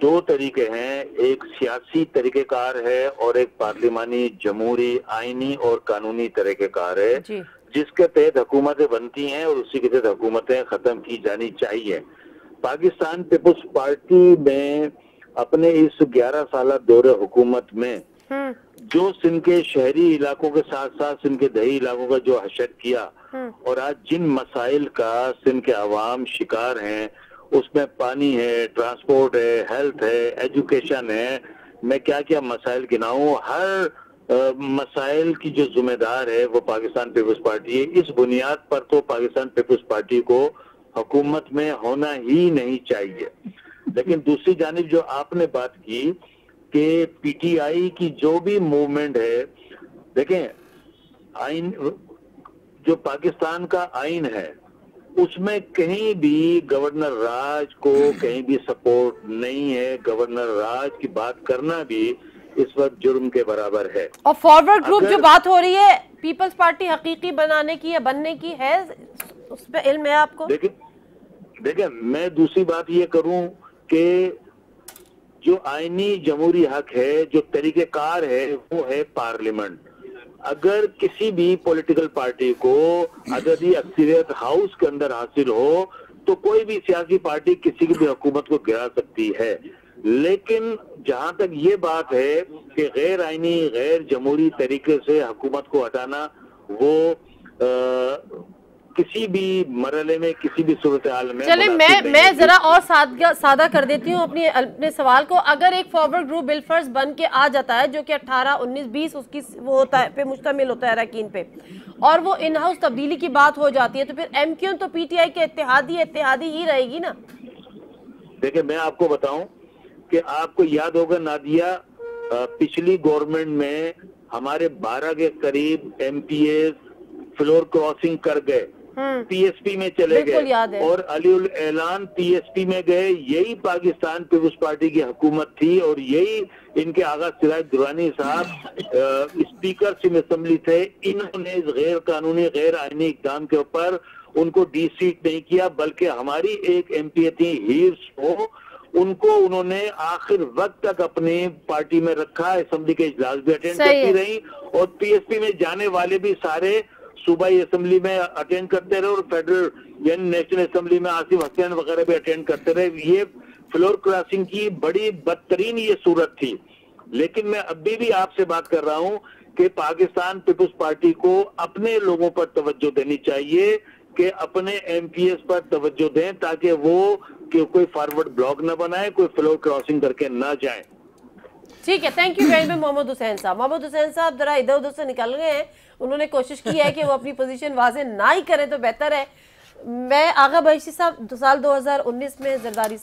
दो तरीके हैं, एक सियासी तरीकेकार है और एक पार्लिमानी जमहूरी आईनी और कानूनी तरीकेकार है जी। जिसके तहत हुकूमतें बनती हैं और उसी के तहत हुकूमतें खत्म की जानी चाहिए। पाकिस्तान पीपुल्स पार्टी में अपने इस 11 साल दौरे हुकूमत में जो सिंध के शहरी इलाकों के साथ साथ सिंध के दही इलाकों का जो हशर किया और आज जिन मसाइल का सिंध के आवाम शिकार हैं, उसमें पानी है, ट्रांसपोर्ट है, हेल्थ है, एजुकेशन है, मैं क्या क्या मसाइल गिनाऊं, हर मसाइल की जो जिम्मेदार है वो पाकिस्तान पीपुल्स पार्टी है। इस बुनियाद पर तो पाकिस्तान पीपुल्स पार्टी को हुकूमत में होना ही नहीं चाहिए। लेकिन दूसरी जानिब जो आपने बात की कि पीटीआई की जो भी मूवमेंट है, देखें आइन जो पाकिस्तान का आइन है उसमें कहीं भी गवर्नर राज को कहीं भी सपोर्ट नहीं है। गवर्नर राज की बात करना भी इस वक्त जुर्म के बराबर है। और फॉरवर्ड ग्रुप जो बात हो रही है पीपल्स पार्टी हकीकी बनाने की या बनने की है, उस पर इल्म है आपको? देखिए मैं दूसरी बात ये करूं कि जो आईनी जमहूरी हक है, जो तरीकेकार है वो है पार्लियामेंट। अगर किसी भी पॉलिटिकल पार्टी को अददी अक्सरियत हाउस के अंदर हासिल हो तो कोई भी सियासी पार्टी किसी की भी हुकूमत को गिरा सकती है। लेकिन जहां तक ये बात है कि गैर आईनी, गैर जमहूरी तरीके से हुकूमत को हटाना, वो किसी भी मरहले में, किसी भी सूरत हाल में। चले मैं जरा और सादा कर देती हूँ अपने सवाल को। अगर एक फॉरवर्ड ग्रुप बिलफर्स बन के आ जाता है जो कि 18, 19, 20 उसकी वो होता है पे मुश्तमिल होता है अरकान पे, और वो इन हाउस तब्दीली की बात हो जाती है, तो फिर एमक्यूएम तो पीटीआई के इत्तेहादी ही रहेगी ना। देखिये मैं आपको बताऊं कि आपको याद होगा नादिया, पिछली गवर्नमेंट में हमारे 12 के करीब MPA फ्लोर क्रॉसिंग कर गए, PSP में चले गए और अलीउल एलान PSP में गए। यही पाकिस्तान पीपुल्स पार्टी की हुकूमत थी और यही इनके आगा सिराज दुरानी साहब स्पीकर सिम असम्बली थे। इन्होंने गैर कानूनी, गैर आईनी इकदाम के ऊपर उनको डीसीट नहीं किया, बल्कि हमारी एक MPA थी हीर्स को, उनको उन्होंने आखिर वक्त तक अपनी पार्टी में रखा, असम्बली के इजलास भी अटेंड करती रही और PSP में जाने वाले भी सारे सूबाई असेंबली में अटेंड करते रहे और फेडरल यानी नेशनल असेंबली में आसिफ हसैन वगैरह भी अटेंड करते रहे। ये फ्लोर क्रॉसिंग की बड़ी बदतरीन ये सूरत थी। लेकिन मैं अभी भी आपसे बात कर रहा हूँ कि पाकिस्तान पीपुल्स पार्टी को अपने लोगों पर तवज्जो देनी चाहिए कि अपने MPAs पर तवज्जो दें, ताकि वो कोई फॉरवर्ड ब्लॉक न बनाए, कोई फ्लोर क्रॉसिंग करके ना जाए। ठीक है, thank you very much Mohammad Hussain साहब। मोहम्मद हुसैन साहब जरा इधर उधर से निकल गए हैं, उन्होंने कोशिश की है कि वो अपनी पोजीशन वाजे ना ही करें तो बेहतर है। मैं आगा बहिश्ती साहब, साल 2019 में जरदारी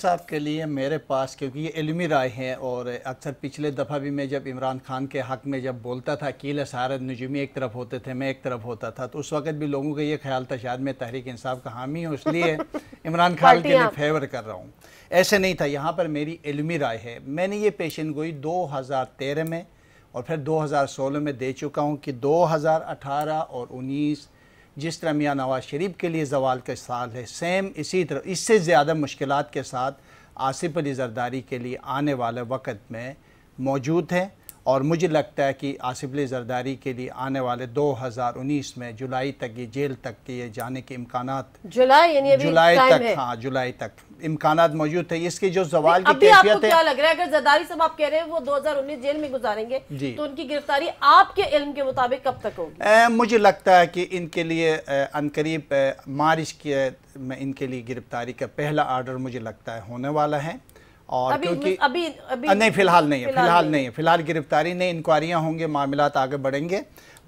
साहब के लिए मेरे पास, क्योंकि ये इल्मी राय है और अक्सर पिछले दफ़ा भी मैं जब इमरान खान के हक़ में जब बोलता था, कील सारत नजूमी एक तरफ होते थे, मैं एक तरफ होता था, तो उस वक्त भी लोगों का ये ख्याल था शायद मैं तहरीक इंसाफ का हामी हूँ, इसलिए इमरान खान के लिए फेवर कर रहा हूँ। ऐसे नहीं था। यहाँ पर मेरी इल्मी राय है। मैंने ये पेशेन गोई 2013 में और फिर 2016 में दे चुका हूँ कि 2018 और 19 जिस तरह मियाँ नवाज शरीफ के लिए जवाल का साल है, सेम इसी तरह इससे ज़्यादा मुश्किलात के साथ आसिफ अली जरदारी के लिए आने वाले वक्त में मौजूद है। और मुझे लगता है कि आसिफ अली जरदारी के लिए आने वाले 2019 में जुलाई तक ये जेल तक के जाने के इम्कानात, जुलाई तक इम्कानात मौजूद थे। इसकी जो सवाल की कैफियत है, क्या लग रहा है अगर जरदारी साहब आप कह रहे हैं वो 2019 जेल में गुजारेंगे तो उनकी गिरफ्तारी आपके इल्म के मुताबिक कब तक होगी? मुझे लगता है कि इनके लिए अनकरीब मार्च के में इनके लिए गिरफ्तारी का पहला आर्डर मुझे लगता है होने वाला है। और अभी, क्योंकि अभी नहीं, फिलहाल गिरफ्तारी नहीं, इंक्वायरियाँ होंगे, मामलात आगे बढ़ेंगे।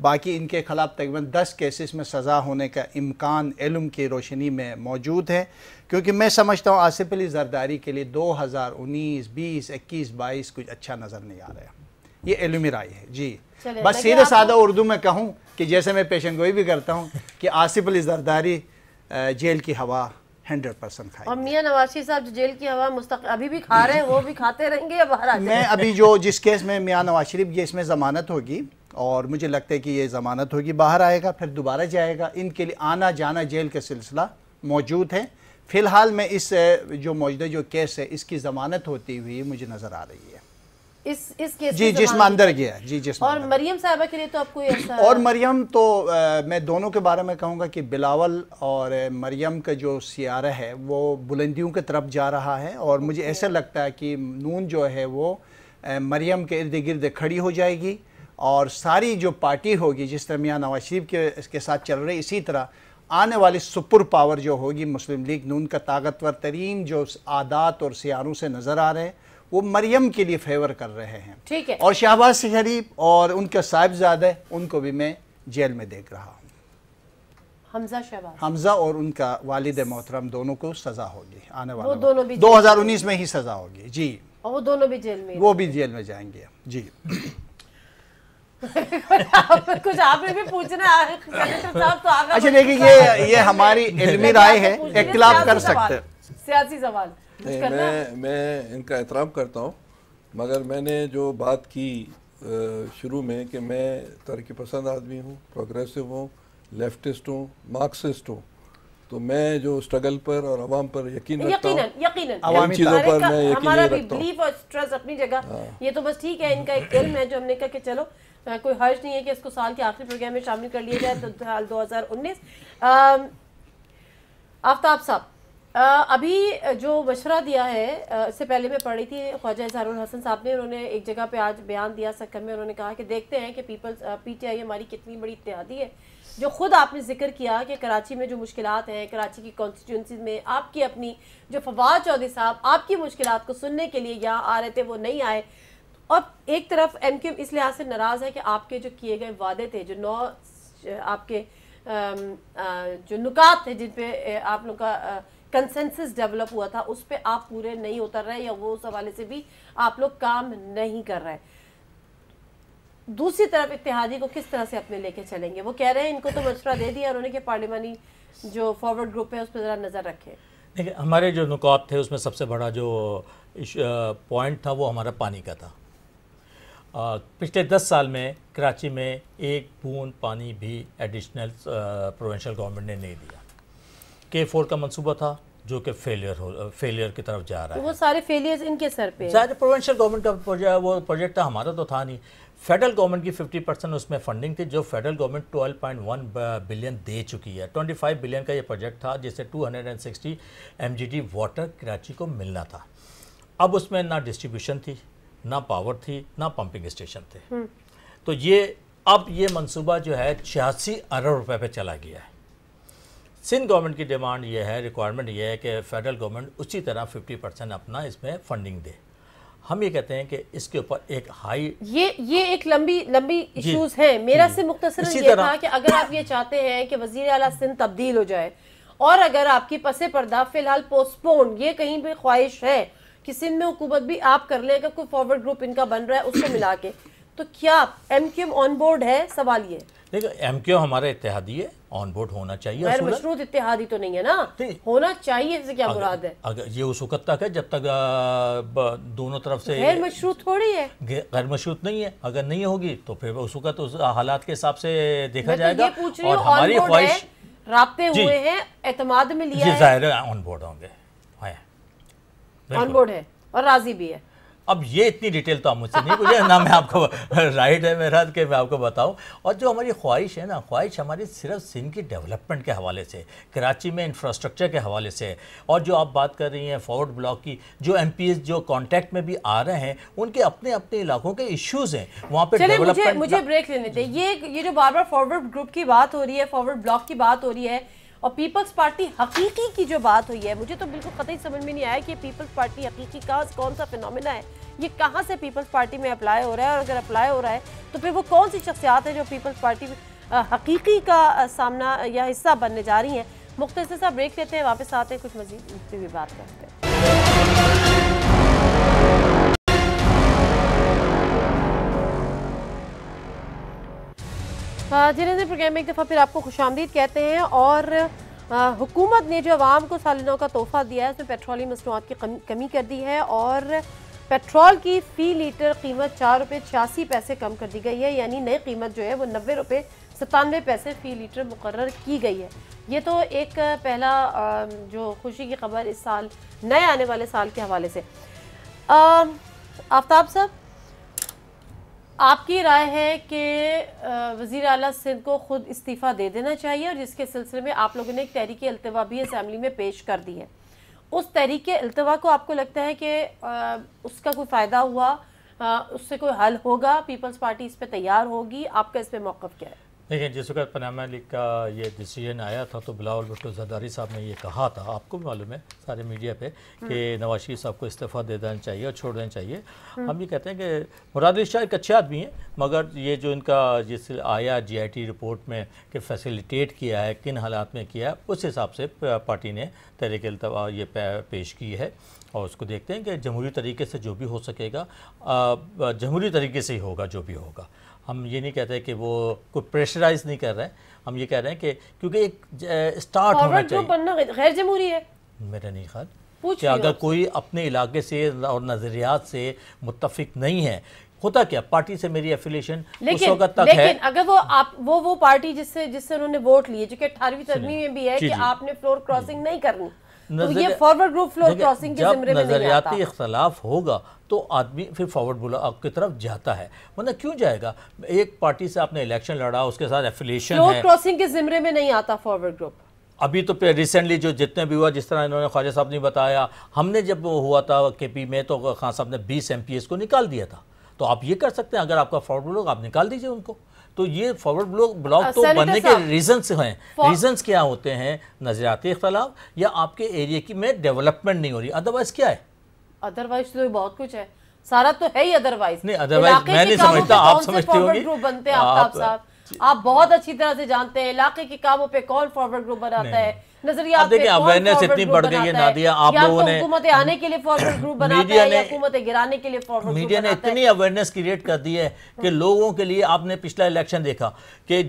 बाकी इनके खिलाफ तकरीबन 10 केसेस में सज़ा होने का इम्कान इल्म की रोशनी में मौजूद है। क्योंकि मैं समझता हूँ आसिफ अली जरदारी के लिए 2019, 20, 21, 22 कुछ अच्छा नज़र नहीं आ रहा, ये इल्मी राय है जी। बस सीधे साधा उर्दू में कहूँ कि जैसे मैं पेशन गोई भी करता हूँ कि आसिफ अली जरदारी जेल की हवा 100% खाएंगे। और मियाँ नवाशी साहब जो जेल की हवा अभी भी खा रहे हैं, वो भी खाते रहेंगे या बाहर आ जाएंगे? मैं अभी जो जिस केस में मियाँ नवाज शरीफ, ये इसमें ज़मानत होगी और मुझे लगता है कि ये ज़मानत होगी, बाहर आएगा, फिर दोबारा जाएगा। इनके लिए आना जाना जेल का सिलसिला मौजूद है। फ़िलहाल मैं इस जो मौजूदा जो केस है इसकी ज़मानत होती हुई मुझे नज़र आ रही है, इस केस जी जिसमें अंदर गया जी जिसमें। और मरियम साहबा के लिए तो आपको ऐसा, और मरियम तो मैं दोनों के बारे में कहूँगा कि बिलावल और मरियम का जो सियारा है वो बुलंदियों की तरफ जा रहा है। और मुझे ऐसा लगता है कि नून जो है वो मरियम के इर्द गिर्द खड़ी हो जाएगी और सारी जो पार्टी होगी जिस तरह मियाँ नवाज शरीफ के साथ चल रही, इसी तरह आने वाली सुपर पावर जो होगी मुस्लिम लीग नून का ताकतवर तरीन जो आदात और सियारों से नज़र आ रहे हैं वो मरियम के लिए फेवर कर रहे हैं। ठीक है। और शाहबाज शरीफ और उनका साहिबजादा उनको भी मैं जेल में देख रहा हूँ। हमजा शहबाज, हमजा और उनका वालिद मोहतरम दोनों को सजा होगी आने वाले, वो दोनों भी 2019 में ही सजा होगी जी। और वो दोनों भी जेल में, वो भी जेल में जाएंगे जी। कुछ आपने भी पूछना है साहब? तो अच्छा देखिए, ये हमारी इल्मी राय है, इख्तिलाफ कर सकते हैं, सियासी सवाल। मैं इनका एहतराम करता हूँ, मगर मैंने जो बात की शुरू में कि मैं तरक्की पसंद आदमी हूँ, प्रोग्रेसिव हूँ, लेफ्टिस्ट हूँ, मार्क्सिस्ट हूँ, तो मैं जो स्ट्रगल पर और आवाम पर यकीन रखता हूं, यकीनन चीज़ों पर मैं यकीन हमारा भी बिलीफ और स्ट्रेस अपनी जगह। ये तो बस ठीक है, इनका एक इल्म है जो हमने कहा कि चलो कोई हर्ज नहीं है कि इसको साल के आखिरी प्रोग्राम में शामिल कर लिया जाए। तो साल 2019 आफ्ताब साहब, अभी जो मशवरा दिया है, इससे पहले मैं पढ़ रही थी ख्वाजा इजहारुलहसन साहब ने, उन्होंने एक जगह पे आज बयान दिया सक्कर में, उन्होंने कहा कि देखते हैं कि पीटीआई हमारी कितनी बड़ी इत्तेहादी है। जो खुद आपने जिक्र किया कि कराची में जो मुश्किलात हैं, कराची की कॉन्स्टिट्यूंसी में आपकी अपनी जो फवाद चौधरी साहब आपकी मुश्किलात को सुनने के लिए यहाँ आ रहे थे वो नहीं आए, और एक तरफ एमक्यूएम इस लिहाज से नाराज़ है कि आपके जो किए गए वादे थे, जो 9 आपके जो नुकात थे जिन पे आप लोग का कंसेंसस डेवलप हुआ था उस पे आप पूरे नहीं उतर रहे, या वो उस हवाले से भी आप लोग काम नहीं कर रहे। दूसरी तरफ इत्तेहादी को किस तरह से अपने लेके चलेंगे? वो कह रहे हैं इनको तो मशवरा दे दिया उन्होंने कि पार्लिमानी जो फॉरवर्ड ग्रुप है उस पर ज़रा नज़र रखें। देखिए, हमारे जो नुकात थे उसमें सबसे बड़ा जो पॉइंट था वो हमारा पानी का था। पिछले 10 साल में कराची में एक बूंद पानी भी एडिशनल प्रोविंशियल गवर्नमेंट ने नहीं दिया। K4 का मंसूबा था जो कि फेलियर की तरफ जा रहा है। वो सारे फेलियर्स इनके सर पे। सारे प्रोविंशियल गवर्नमेंट का प्रोजेक्ट था, हमारा तो था नहीं। फेडरल गवर्नमेंट की 50% उसमें फंडिंग थी जो फेडरल गवर्नमेंट 12.1 बिलियन दे चुकी है। 25 बिलियन का ये प्रोजेक्ट था जिससे 260 MGD वाटर कराची को मिलना था। अब उसमें ना डिस्ट्रीब्यूशन थी, ना पावर थी, ना पम्पिंग स्टेशन थे। तो ये अब ये मनसूबा जो है 86 अरब रुपये पर चला गया है। सिंध गवर्नमेंट की डिमांड ये है, रिक्वायरमेंट ये है कि फेडरल गवर्नमेंट उसी तरह 50% अपना इसमें फंडिंग दे। हम ये कहते हैं कि इसके ऊपर एक हाई, ये एक लंबी इश्यूज़ हैं। मेरा से मुख्तसर ये था कि अगर आप ये चाहते हैं कि वज़ीर आला सिंध तब्दील हो जाए, और अगर आपकी पसे पर्दा फ़िलहाल पोस्टपोन, ये कहीं भी ख्वाहिश है कि सिंध में हुकूमत भी आप कर लें, कोई फॉरवर्ड ग्रुप इनका बन रहा है उसको मिला के, तो क्या एमक्यूएम ऑन बोर्ड है? सवाल ये देखिए MQM हमारा इत्तेहादी है, ऑन बोर्ड होना चाहिए, गैर मशरूत इत्तेहादी तो नहीं है ना, होना चाहिए, इससे क्या मुराद है? अगर ये उस वक्त तक है जब तक दोनों तरफ से गैर मशरूत थोड़ी है, गैर मशरूत नहीं है, अगर नहीं होगी तो फिर उस वक्त उस हालात के हिसाब से देखा जाएगा। और हमारी ख्वाहिश राब्ते हुए हैं, एतमाद में लिया है, जाहिर है ऑन बोर्ड होंगे, ऑन बोर्ड है और राजी भी है। अब ये इतनी डिटेल तो आप मुझसे नहीं पूछे ना, मैं आपको राइट है मेरा कि मैं आपको बताऊं। और जो हमारी ख्वाहिश है ना, ख्वाहिश हमारी सिर्फ सिंध की डेवलपमेंट के हवाले से, कराची में इंफ्रास्ट्रक्चर के हवाले से, और जो आप बात कर रही हैं फॉरवर्ड ब्लॉक की, जो MPs जो कॉन्टैक्ट में भी आ रहे हैं उनके अपने अपने इलाकों के इश्यूज़ हैं, वहाँ पर डेवलपमेंट। मुझे ब्रेक लेने थे। ये जो बार बार फॉरवर्ड ग्रुप की बात हो रही है, फॉरवर्ड ब्लॉक की बात हो रही है और पीपल्स पार्टी हकीकी की जो बात हुई है, मुझे तो बिल्कुल कतई समझ में नहीं आया कि पीपल्स पार्टी हकीकी का कौन सा फिनोमिना है, ये कहाँ से पीपल्स पार्टी में अप्लाई हो रहा है, और अगर अप्लाई हो रहा है तो फिर वो कौन सी शख्सियात है जो पीपल्स पार्टी हकीकी का सामना या हिस्सा बनने जा रही हैं। मुख्तसर सा ब्रेक लेते हैं, वापस आते हैं, कुछ मजीद इस पर भी बात करते हैं। जिन्हें प्रोग्राम में एक दफ़ा फिर आपको खुशामदीद कहते हैं। और हुकूमत ने जो आवाम को सालाना का तोहफा दिया है उसमें पेट्रोलियम मसनूआत की कमी कर दी है और पेट्रोल की फ़ी लीटर कीमत 4.86 रुपये कम कर दी गई है, यानी नई कीमत जो है वो 90.97 रुपये फ़ी लीटर मुकर्रर की गई है। ये तो एक पहला जो खुशी की खबर इस साल, नए आने वाले साल के हवाले से। आफ्ताब साहब, आपकी राय है कि वज़ीर आला सिंध को ख़ुद इस्तीफ़ा दे देना चाहिए, और जिसके सिलसिले में आप लोगों ने एक तहरीक अल्तवा भी असेंबली में पेश कर दी है, उस तहरीक अल्तवा को आपको लगता है कि उसका कोई फ़ायदा हुआ, उससे कोई हल होगा, पीपल्स पार्टी इस पर तैयार होगी, आपका इस पर मौक़िफ़ क्या है? देखिए, जिस वक्त पनामा लीग का ये डिसीजन आया था तो बिलावल भुट्टो ज़रदारी साहब ने ये कहा था, आपको भी मालूम है सारे मीडिया पे, कि नवाज शरीफ साहब को इस्तीफ़ा दे देना चाहिए और छोड़ देना चाहिए। हम ये कहते हैं कि मुराद अली शाह एक अच्छे आदमी हैं, मगर ये जो इनका जिस आया JIT रिपोर्ट में कि फैसिलिटेट किया है, किन हालात में किया है, उस हिसाब से पार्टी ने तहरीक अल्तवा ये पेश की है। और उसको देखते हैं कि जमहूरी तरीके से जो भी हो सकेगा, जमहूरी तरीके से ही होगा जो भी होगा। हम ये नहीं कहते कि वो कोई प्रेशराइज नहीं कर रहे हैं, हम ये कह रहे हैं कि क्योंकि एक स्टार्ट होना चाहिए, गैर जमहूरी है मेरा नहीं ख्याल कि अगर कोई अपने इलाके से और नज़रियात से मुत्तफिक नहीं है, होता क्या पार्टी से मेरी एफिलिएशन उस वक्त तक है, अगर वो आप वो पार्टी जिससे उन्होंने वोट लिए, जो कि 18वीं तरमीम में भी है कि आपने फ्लोर क्रॉसिंग नहीं करनी, तो ये फॉरवर्ड ग्रुप फ्लोर क्रॉसिंग के ज़िम्मे में नहीं आता। नज़रियाती इख्तलाफ होगा तो आदमी फिर फॉरवर्ड ब्लॉक की तरफ जाता है, वरना क्यों जाएगा? एक पार्टी से आपने इलेक्शन लड़ा, उसके साथ एफिलिएशन है, फ्लोर क्रॉसिंग के ज़िम्मे में नहीं आता फॉरवर्ड ग्रुप। अभी तो रिसेंटली जो जितने भी हुआ, जिस तरह इन्होंने ख्वाजा साहब ने बताया, हमने जब हुआ था KP में तो खान साहब ने 20 MPs को निकाल दिया था, तो आप ये कर सकते हैं, अगर आपका फॉरवर्ड ब्लॉक आप निकाल दीजिए उनको। तो ये फॉरवर्ड ब्लॉक तो बनने के रीजंस हैं, रीजंस क्या होते हैं? नजरियाती इख्तलाफ या आपके एरिया की में डेवलपमेंट नहीं हो रही, अदरवाइज क्या है? अदरवाइज तो बहुत कुछ है, सारा तो है ही अदरवाइज। नहीं, अदरवाइज मैं नहीं समझता, आप समझते होंगे, आप बहुत अच्छी तरह से जानते हैं इलाके के कामों पे कौन फॉरवर्ड ग्रुप बनाता है, नजरिया पे कौन अवेयरनेस इतनी बढ़ गई है नादिया, आप लोगों ने हुकूमत आने के लिए फॉरवर्ड ग्रुप बनाते हैं या हुकूमत गिराने के लिए फॉरवर्ड ग्रुप बनाते हैं। मीडिया ने इतनी अवेयरनेस क्रिएट कर दी है कि लोगों के लिए, आपने पिछला इलेक्शन देखा कि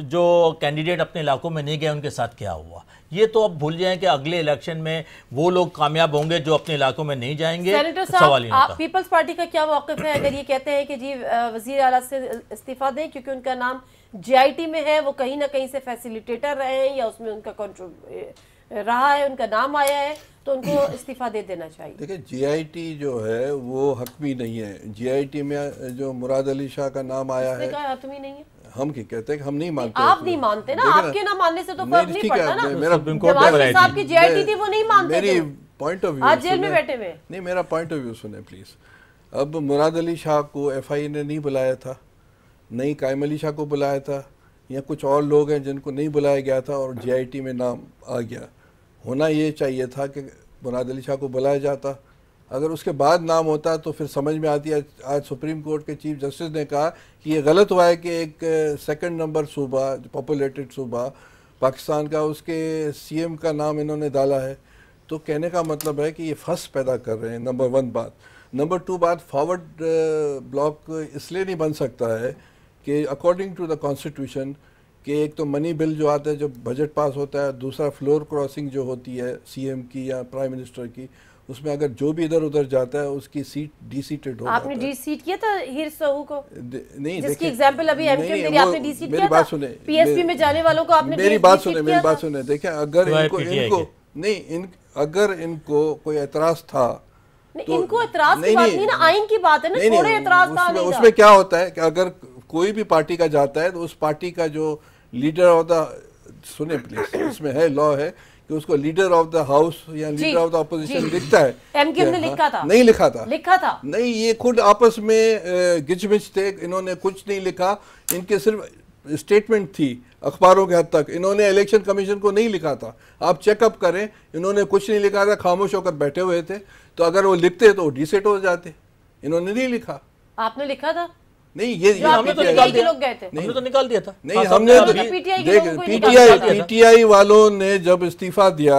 जो कैंडिडेट अपने इलाकों में नहीं गए उनके साथ क्या हुआ। ये तो अब भूल जाएं कि अगले इलेक्शन में वो लोग कामयाब होंगे जो अपने इलाकों में नहीं जाएंगे। सेनेटर साहब, आप पीपल्स पार्टी का क्या मौक़िफ़ है अगर ये कहते हैं कि जी वज़ीर आला से इस्तीफ़ा दें क्योंकि उनका नाम JIT में है, वो कहीं ना कहीं से फैसिलिटेटर रहे हैं या उसमें उनका कंट्रोल रहा है, उनका नाम आया है, तो उनको इस्तीफ़ा दे देना चाहिए? देखिए, JIT जो है वो हतमी नहीं है। JIT में जो मुराद अली शाह का नाम आया है, हतमी नहीं है। हम क्या कहते हैं, हम नहीं मानते, आप नहीं मानते ना, आपके ना मानने से तो फर्क नहीं पड़ता ना। मेरा नवाज साहब की JIT थी, वो नहीं मानते थे। पॉइंट ऑफ व्यू आज जेल में बैठे हुए नहीं, मेरा पॉइंट ऑफ व्यू सुने प्लीज। अब मुराद अली शाह को FIA ने नहीं बुलाया था, नहीं कायम अली शाह को बुलाया था, या कुछ और लोग हैं जिनको नहीं बुलाया गया था और JIT में नाम आ गया। होना ये चाहिए था कि मुराद अली शाह को बुलाया जाता, अगर उसके बाद नाम होता तो फिर समझ में आती है। आज सुप्रीम कोर्ट के चीफ जस्टिस ने कहा कि ये गलत हुआ है कि एक सेकंड नंबर सूबा, पॉपुलेटेड सूबा पाकिस्तान का, उसके CM का नाम इन्होंने डाला है। तो कहने का मतलब है कि ये फस पैदा कर रहे हैं, नंबर वन बात। नंबर टू बात, फॉरवर्ड ब्लॉक इसलिए नहीं बन सकता है कि अकॉर्डिंग टू द कॉन्स्टिट्यूशन कि एक तो मनी बिल जो आता है जब बजट पास होता है, दूसरा फ्लोर क्रॉसिंग जो होती है सीएम की या प्राइम मिनिस्टर की, उसमें अगर जो भी इधर उधर जाता है उसकी सीट डीसीटेड हो जाती है। आपने डीसीट किया था हीर साहू को? नहीं, जिसकी एग्जांपल अभी एमक्यूएम मेरी आपने डीसीट किया था? मेरी बात सुने, पीएसपी में जाने वालों को आपने मेरी बात सुने। देखिए अगर इनको कोई एतराज था, इनको एतराज की बात नहीं ना, आइन की बात है ना, थोड़े एतराज था। उसमें क्या होता है कि अगर कोई भी पार्टी का जाता है तो उस पार्टी का जो लीडर ऑफ द, सुने प्लीज, इसमें है लॉ है कि उसको लीडर ऑफ द हाउस या लीडर ऑफ द ऑपोजिशन लिखता है। एमक्यूएम ने लिखा था। नहीं, ये खुद आपस में गिचमिच थे, इन्होंने कुछ नहीं लिखा, इनके सिर्फ स्टेटमेंट थी अखबारों के हद तक। इन्होंने इलेक्शन कमीशन को नहीं लिखा था, आप चेकअप करें, इन्होंने कुछ नहीं लिखा था, खामोश होकर बैठे हुए थे। तो अगर वो लिखते तो डिसेट हो जाते, इन्होंने नहीं लिखा। आपने लिखा था? नहीं, ये हमने तो निकाल दिया। लोग गए थे, हमने तो निकाल दिया था। नहीं, हमने पीटीआई वालों ने जब इस्तीफा दिया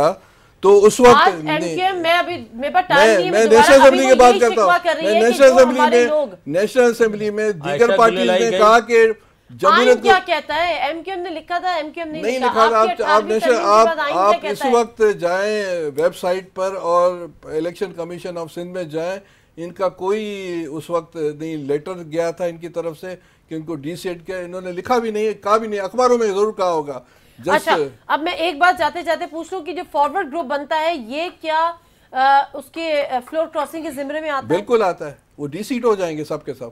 तो उस वक्त नेशनल असेंबली में दीगर पार्टी ने कहा कि जमहूरियत क्या कहता है, एमक्यूएम ने लिखा था, एमक्यूएम ने नहीं लिखा। आप इस वक्त जाए वेबसाइट पर और इलेक्शन कमीशन ऑफ सिंध में जाए, इनका कोई उस वक्त नहीं लेटर गया था इनकी तरफ से कि इनको डीसेट किया, इन्होंने लिखा भी नहीं, कहा भी नहीं, अखबारों में जरूर कहा होगा। अच्छा, अब मैं एक बात जाते जाते पूछ लूं कि जो फॉरवर्ड ग्रुप बनता है ये क्या उसके फ्लोर क्रॉसिंग के जिम्मे में आता है? बिल्कुल आता है, वो डीसीट हो जाएंगे सबके सब।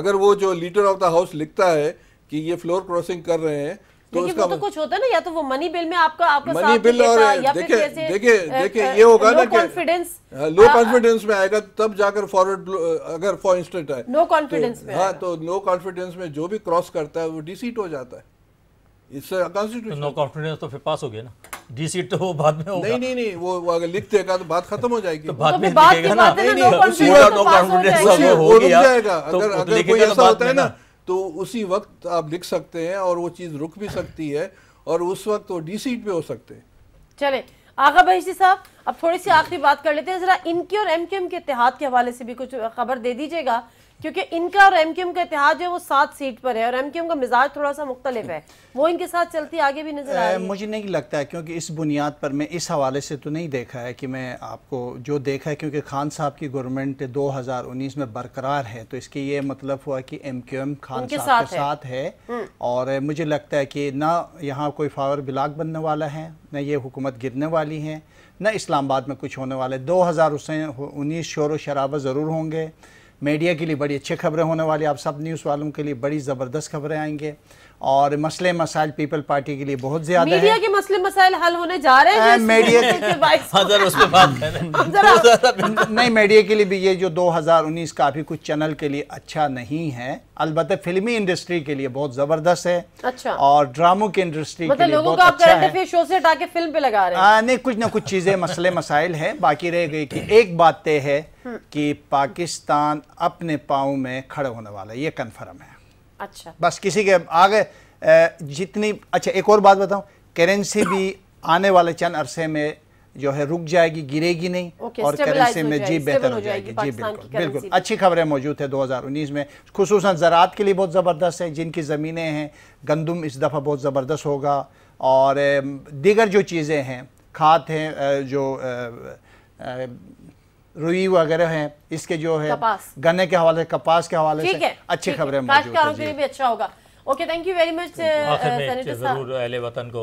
अगर वो जो लीडर ऑफ द हाउस लिखता है कि ये फ्लोर क्रॉसिंग कर रहे हैं तो उसका वो तो कुछ होता है ना, या तो वो मनी बिल में आपका मनी बिल और देखिए ये होगा ना, कॉन्फिडेंस लो कॉन्फिडेंस में आएगा तब जाकर फॉरवर्ड। अगर फॉर इंस्टेंट है नो कॉन्फिडेंस में, हाँ, तो नो कॉन्फिडेंस में जो भी क्रॉस करता है वो डिसीट हो जाता है। इससे कॉन्स्टिट्यूशन नो कॉन्फिडेंस तो फिर पास हो गया ना, डिसीट तो वो बाद में होगा। नहीं, वो अगर लिख देगा तो बात खत्म हो जाएगी, तो बाद में लिखेगा ना। नो कॉन्फिडेंस हो जाएगा, अगर कोई ऐसा होता है ना तो उसी वक्त आप लिख सकते हैं और वो चीज़ रुक भी सकती है और उस वक्त वो डीसीट पे हो सकते हैं। चले आगा बहेश्ती साहब, अब थोड़ी सी आखिरी बात कर लेते हैं, जरा इनके और एमक्यूएम के इत्तेहाद के हवाले से भी कुछ खबर दे दीजिएगा, क्योंकि इनका और एमक्यूएम का इत्तेहाद जो है वो 7 सीट पर है और एमक्यूएम का मिजाज थोड़ा सा मुख्तलिफ है, वो इनके साथ चलती आगे भी नजर आएगी। मुझे नहीं लगता है, क्योंकि इस बुनियाद पर मैं इस हवाले से तो नहीं देखा है कि मैं आपको जो देखा है, क्योंकि खान साहब की गवर्नमेंट 2019 में बरकरार है तो इसके ये मतलब हुआ कि एमक्यूएम खान साहब के साथ है और मुझे लगता है कि ना यहाँ कोई पावर ब्लॉक बनने वाला है, ना ये हुकूमत गिरने वाली है, ना इस्लामाबाद में कुछ होने वाला है। 2019 शोर व शराबा ज़रूर होंगे, मीडिया के लिए बड़ी अच्छी खबरें होने वाली, आप सब न्यूज़ वालों के लिए बड़ी ज़बरदस्त खबरें आएंगे और मसले मसाइल पीपल पार्टी के लिए बहुत ज्यादा मीडिया के मसले मसाइल हल होने जा रहे हैं। मीडिया नहीं, मीडिया के लिए भी ये जो 2019 काफ़ी कुछ चैनल के लिए अच्छा नहीं है, अलबत्ता फिल्मी इंडस्ट्री के लिए बहुत ज़बरदस्त है। अच्छा, और ड्रामों की इंडस्ट्री के लिए बहुत अच्छा है। शो से हटा के फिल्म पे लगा रहे हैं, नहीं कुछ चीज़ें मसले मसाइल है। बाकी रह गई कि एक बात तय है कि पाकिस्तान अपने पाँव में खड़ा होने वाला है, ये कन्फर्म है। अच्छा, बस किसी के आगे जितनी, अच्छा एक और बात बताऊं, करेंसी भी आने वाले चंद अरसे में जो है रुक जाएगी, गिरेगी नहीं। और करेंसी में जी बेहतर हो जाएगी। जी बिल्कुल अच्छी खबरें मौजूद है 2019 में, खुसूसन ज़रात के लिए बहुत ज़बरदस्त है, जिनकी ज़मीनें हैं गंदम इस दफ़ा बहुत ज़बरदस्त होगा और दीगर जो चीज़ें हैं, खाद हैं, जो रुई वगैरह हैं, इसके जो है गन्ने के हवाले से, कपास के हवाले से अच्छी खबरें मौजूद हैं, के लिए भी अच्छा होगा। Okay, thank you very much. आखिर में जरूर अहले वतन को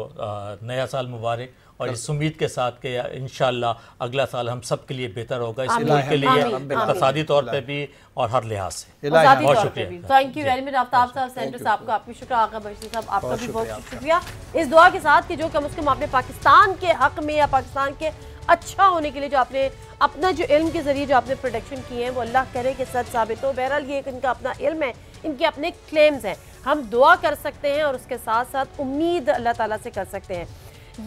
नया साल मुबारक और इस उम्मीद के साथ कि इंशाअल्लाह अगला साल हम सब के लिए बेहतर होगा, इस मुल्क के लिए इक़्तिसादी तौर पे भी और हर लिहाज से। बहुत शुक्रिया, thank you very much Aftab साहब, सेंटर साहब का आपका शुक्रिया, आगा बहेश्ती साहब आपका भी बहुत शुक्रिया, इस दुआ के साथ कि जो कम अज़ कम आपने पाकिस्तान के हक़ में या पाकिस्तान के अच्छा होने के लिए जो आपने अपना जो इल्म के ज़रिए जो आपने प्रोटेक्शन किए हैं वो अल्लाह करे कि सच साबित हो। बहरहाल ये इनका अपना इल्म है, इनके अपने क्लेम्स हैं, हम दुआ कर सकते हैं और उसके साथ साथ उम्मीद अल्लाह ताला से कर सकते हैं।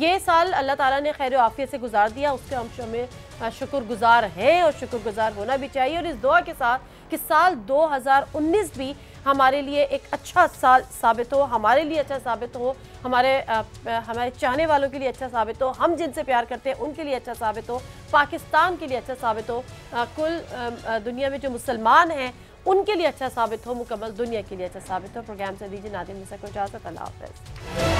ये साल अल्लाह ताला ने खैर आफियत से गुजार दिया, उसके हम हमें शुक्रगुजार हैं और शुक्रगुजार होना भी चाहिए, और इस दुआ के साथ कि साल 2019 भी हमारे लिए एक अच्छा साल साबित हो, हमारे लिए अच्छा साबित हो, हमारे चाहने वालों के लिए अच्छा साबित हो, हम जिनसे प्यार करते हैं उनके लिए अच्छा साबित हो, पाकिस्तान के लिए अच्छा साबित हो, कुल दुनिया में जो मुसलमान हैं उनके लिए अच्छा साबित हो, मुकम्मल दुनिया के लिए अच्छा साबित हो। प्रोग्राम से दीजिए नादिया मिर्ज़ा को इजाज़त। अल्लाह हाफ़िज़।